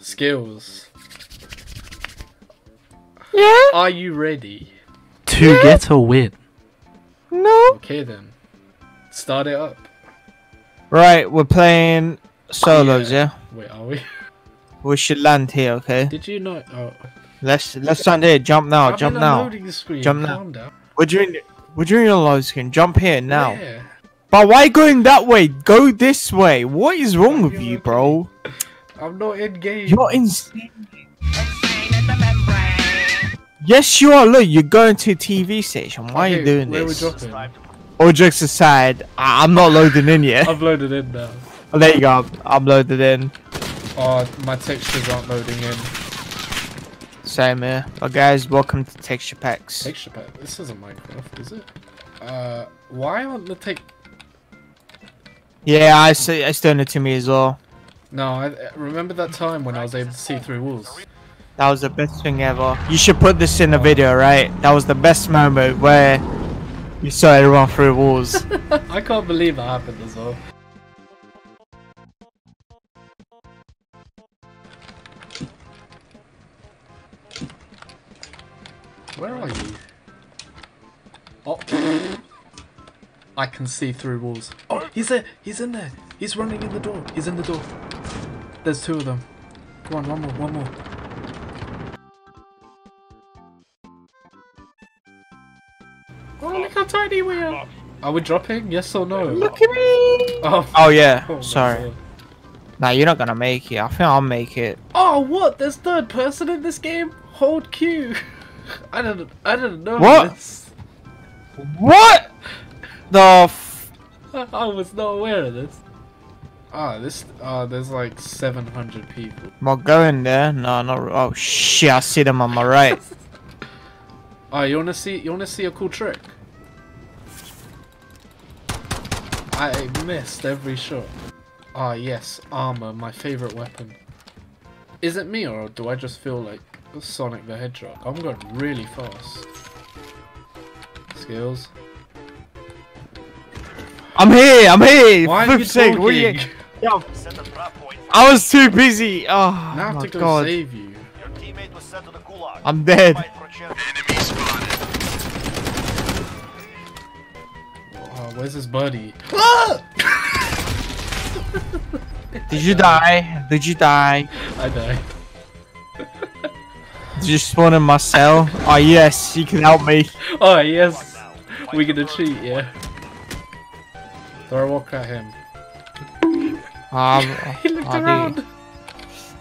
Skills. Yeah? Are you ready? To get a win. No. Okay then. Start it up. Right, we're playing solos, yeah? Wait, are we? We should land here, okay? Did you know? Oh. Let's land here. Jump now. Jump now. Jump now. We're doing a load screen. Jump here now. Yeah. But why going that way? Go this way. What is wrong with you, bro? I'm not in game. You're insane. Yes, you are. Look, you're going to a TV station. Why are you doing this? All jokes aside, I'm not loading in yet. I've loaded in now. Oh, there you go. I'm loaded in. Oh, my textures aren't loading in. Same here. Well, guys, welcome to Texture Packs. Texture Pack? This isn't Minecraft, is it? Why aren't the Yeah, I see. It's doing it to me as well. No, I remember that time when I was able to see through walls. That was the best thing ever. You should put this in a video, right? That was the best moment where you saw everyone through walls. I can't believe that happened as well. Where are you? Oh, I can see through walls. Oh, he's there. He's in there. He's running in the door. He's in the door. There's two of them. Come on, one more, one more. Oh, look how tiny we are. Are we dropping? Yes or no? Look at me. Oh, yeah. Oh, sorry. Nah, you're not gonna make it. I think I'll make it. Oh, what? There's third person in this game? Hold Q. I didn't know this. What? The I was not aware of this. Ah, there's like 700 people. Well, go in there. No, not. Oh shit! I see them on my right. Oh, you wanna see? You wanna see a cool trick? I missed every shot. Ah, yes, armor, my favorite weapon. Is it me or do I just feel like Sonic the Hedgehog? I'm going really fast. Skills. I'm here! I'm here! Why are you talking? I was too busy! Oh, now I have to go save you. Your teammate was sent to the gulag. I'm dead. Enemy spotted. Oh, where's his buddy? Did you die? Did you die? I died. Did you spawn in my cell? Oh yes, you can help me. Oh yes, we're gonna cheat, yeah. Throw a rock at him. He looked around.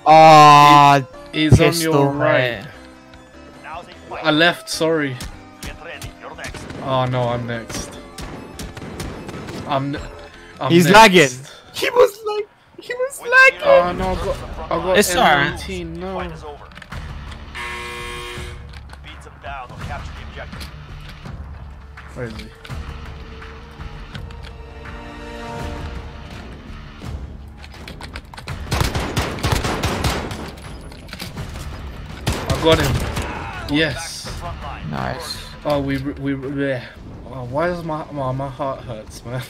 Ah, oh, he's on your right. I left, sorry. Oh no, I'm next. He's lagging. He was like, he was lagging. Oh no, I got M40, no. Where is he? I got him. Yes. Nice. Oh, yeah. Oh, why does my heart hurts, man?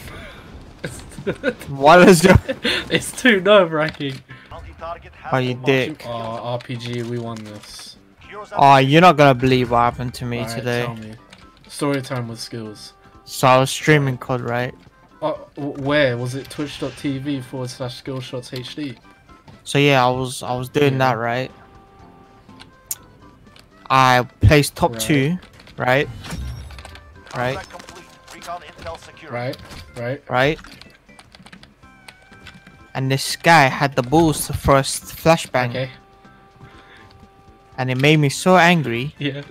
Why does your? It's too nerve-wracking. Oh, you dick. Oh, RPG, we won this. Oh, you're not gonna believe what happened to me today. Tell me. Story time with Skills. So I was streaming COD, right? Where was it? Twitch.tv/SkillzShotsHD. So yeah, I was doing that, right? I placed top two, right? Right. And this guy had the balls to first flashbang. Okay. And it made me so angry. Yeah.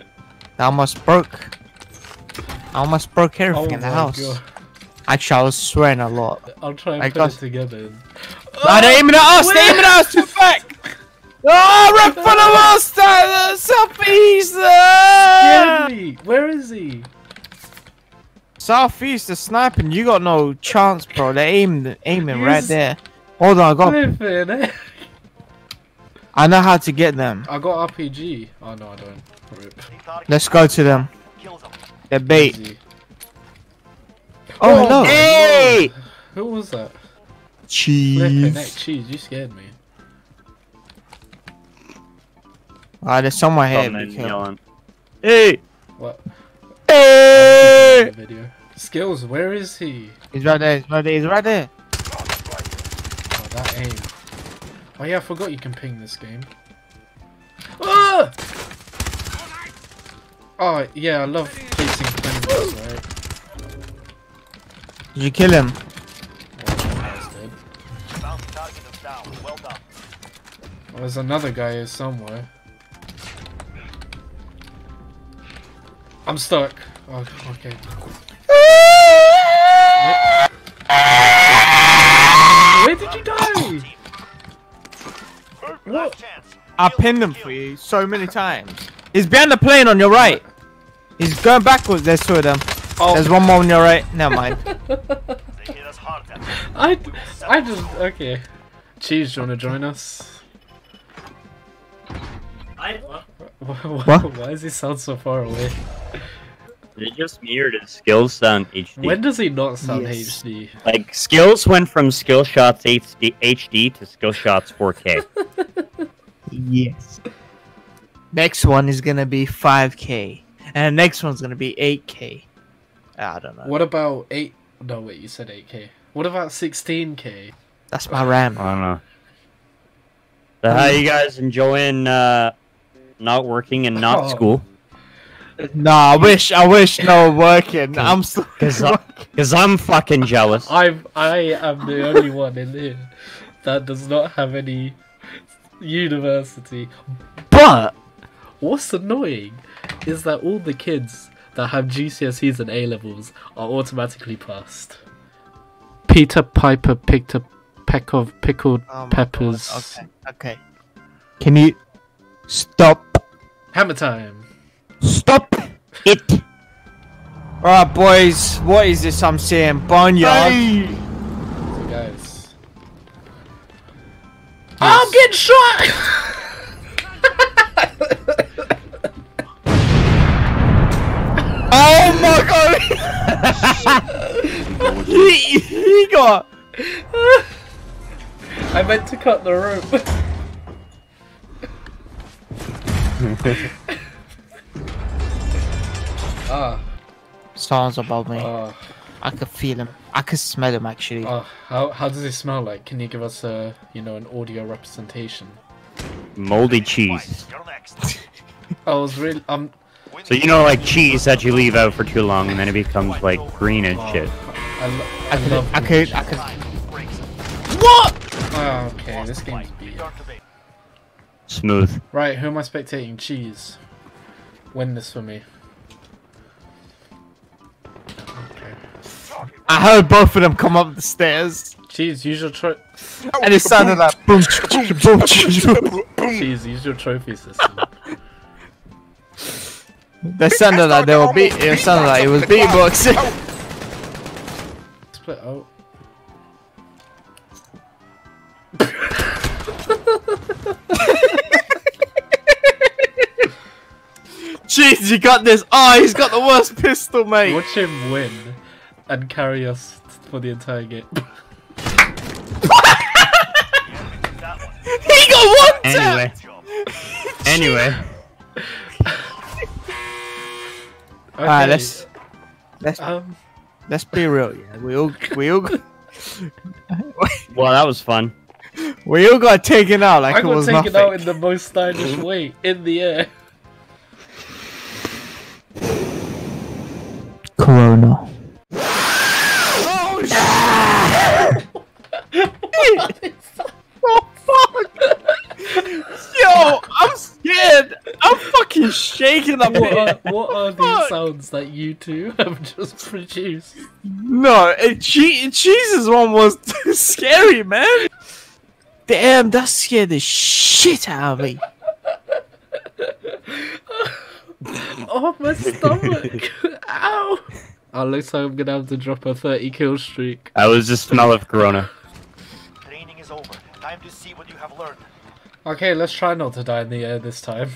That almost broke. I almost broke everything in the house. God. Actually, I was swearing a lot. I'll try and put it together. Oh, no, they're aiming at us! They're aiming at us! We're back! Oh, run for the monster! Southeast! Where is he? Southeast, they're sniping. You got no chance, bro. They're aiming right there. Hold on, I got... I know how to get them. I got RPG. Oh no, I don't. Rip. Let's go to them. They're bait. Easy. Oh no! Hey! Who was that? Cheese. Cheese, you scared me. It's on my head. Hey! What? Hey! Skills, where is he? He's right there, he's right there. Oh, that aim. Oh yeah, I forgot you can ping this game. Ah! Oh yeah, I love placing pins, right? Did you kill him? Well, there's another guy here somewhere. I'm stuck. Oh, okay. Where did you die? What? I pinned him for you so many times. He's behind the plane on your right. He's going backwards. There's two of them. Oh. There's one more on your right. Never mind. I just... Okay. Cheese, do you want to join us? What? Why does he sound so far away? They just mirrored his skills sound HD. When does he not sound HD? Like, skills went from SkillzShots HD to SkillzShots 4K. Yes. Next one is gonna be 5K. And the next one's gonna be 8K. I don't know. What about 8? No, wait, you said 8K. What about 16K? That's my RAM. I don't know. So how you guys enjoying not working and not school? Nah, I wish no working. I'm still cause I'm fucking jealous. I am the only one in here that does not have any university. But what's annoying is that all the kids that have GCSEs and A levels are automatically passed. Peter Piper picked a peck of pickled peppers. God. Okay. Can you stop? Hammer time. Stop it! Alright, boys, what is this I'm seeing? Boneyard. Hey. So, guys. Yes. I'm getting shot! Oh my god! he got. I meant to cut the rope. Sounds above me. I could feel him. I could smell him actually. How does it smell like? Can you give us a an audio representation? Moldy cheese. I was really So like cheese that you leave out for too long and then it becomes like green and shit. I could. What? Oh, okay, this game's beat. Smooth. Right, who am I spectating? Cheese. Win this for me. I heard both of them come up the stairs. Jeez, use your trophy. And it sounded like boom, boom, boom, boom. Jeez, use your trophy system. They sounded like they were beat. It sounded like it was beatboxing. Split out. Jeez, you got this. Oh, he's got the worst pistol, mate. Watch him win. And carry us for the entire game. He got one tap! Anyway. Okay. Alright, let's be real. Yeah, we all. Well, that was fun. We all got taken out like it was nothing. I got taken out in the most stylish way in the air. Corona. Oh fuck! Yo, I'm scared! I'm fucking shaking up here! What are these sounds that you two have just produced? No, Cheese's one was scary, man! Damn, that scared the shit out of me! Oh, my stomach! Ow! Oh, looks like I'm gonna have to drop a 30 kill streak. That was the smell of Corona. Training is over. Time to see what you have learned. Okay, let's try not to die in the air this time.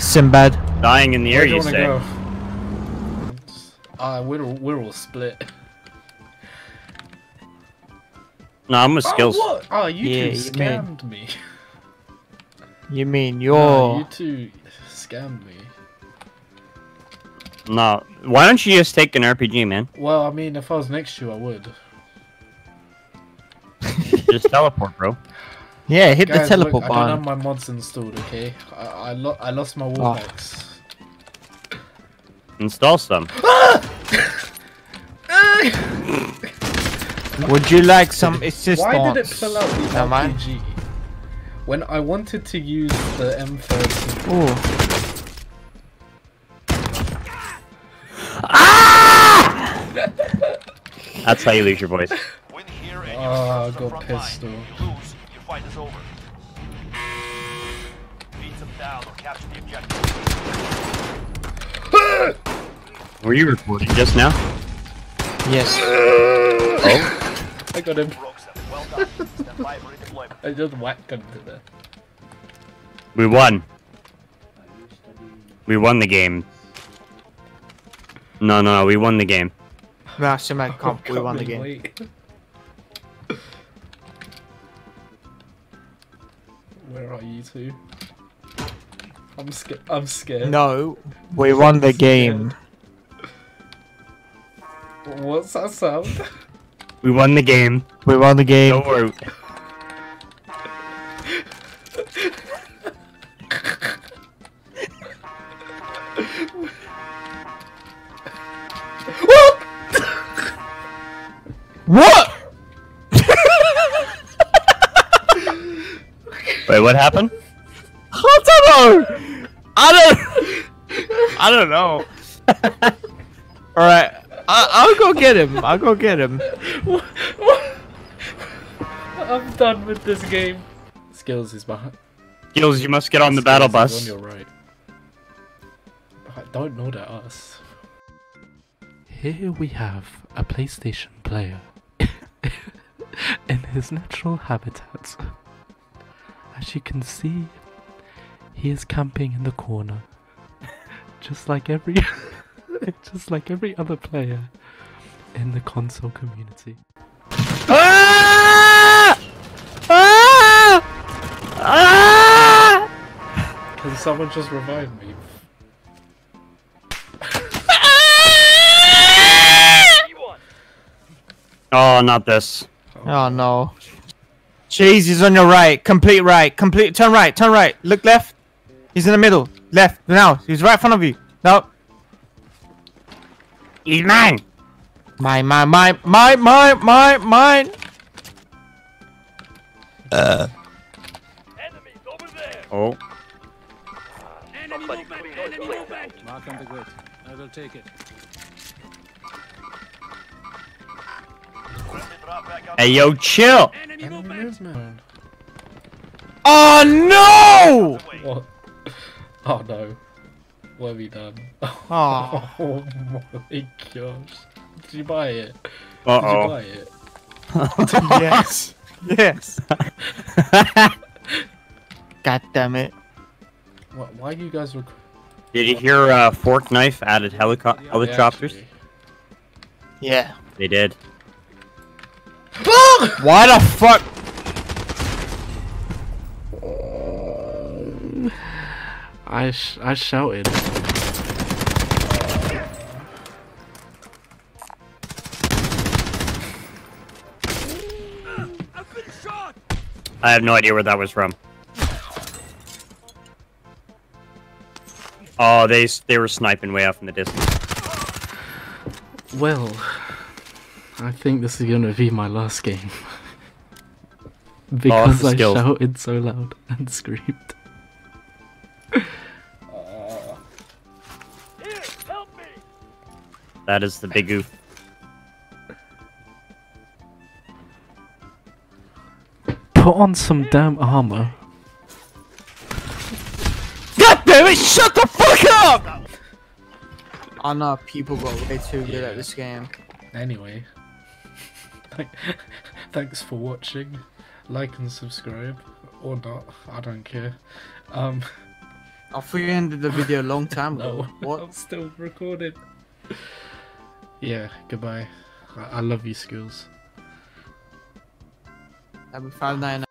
Sinbad. Dying in the air, you say? We're all split. No, I'm with Skills. What? Oh, you two scammed me. You mean you're... No, you two scammed me. No, why don't you just take an RPG, man? Well, I mean, if I was next to you, I would. Just teleport, bro. Yeah, hit guys, the teleport button. I don't have my mods installed, okay? I lost my wall hacks. Install some. Would you like some assistance? Why did it pull out the RPG? When I wanted to use the M40. Ah! That's how you lose your voice. Oh, I got pissed off. You lose, your fight is over. Beat them down or capture the objective. Were you recording just now? Yes. Oh? I got him. I just whacked him to death. We won. We won the game. No, no, we won the game. No, man, comp, we won the game. Late. Where are you two? I'm scared. No, we won the game. What's that sound? We won the game. We won the game. Don't worry. What? What? Wait, what happened? I don't know. All right, I'll go get him. I'll go get him. What? I'm done with this game. Skills is behind. Skills, you must get on the battle bus. On your right. I don't know that us. Here we have a PlayStation player in his natural habitat. As you can see, he is camping in the corner, just like every other player in the console community. Ah! Ah! Ah! Can someone just revive me? Oh, not this. Oh no. Jeez, he's on your right. Complete right. Complete. Turn right. Turn right. Look left. He's in the middle. Left. Now. He's right in front of you. No. He's mine. Mine. Enemies over there. Oh. Enemy movement. Enemy movement. Mark on the grid. I will take it. Hey, yo, chill! Oh, no! What? Oh, no. What have you done? Oh, oh my gosh. Did you buy it? Uh-oh. Did you buy it? Yes. Yes. God damn it. What, why do you guys rec- Did you hear Fork Knife added helicopters? Yeah. They did. Why the fuck? I shouted. I've been shot. I have no idea where that was from. Oh, they were sniping way off in the distance. Well. I think this is gonna be my last game. Because I shouted so loud and screamed. Here, help me. That is the big oof. Put on some damn armor. God damn it, shut the fuck up! Oh no, people got way too good at this game. Anyway. Thanks for watching, like and subscribe, or not, I don't care. I thought you ended the video a long time ago. No, what? I'm still recording. Yeah, goodbye. I love you, Skills. That'd be $5.99.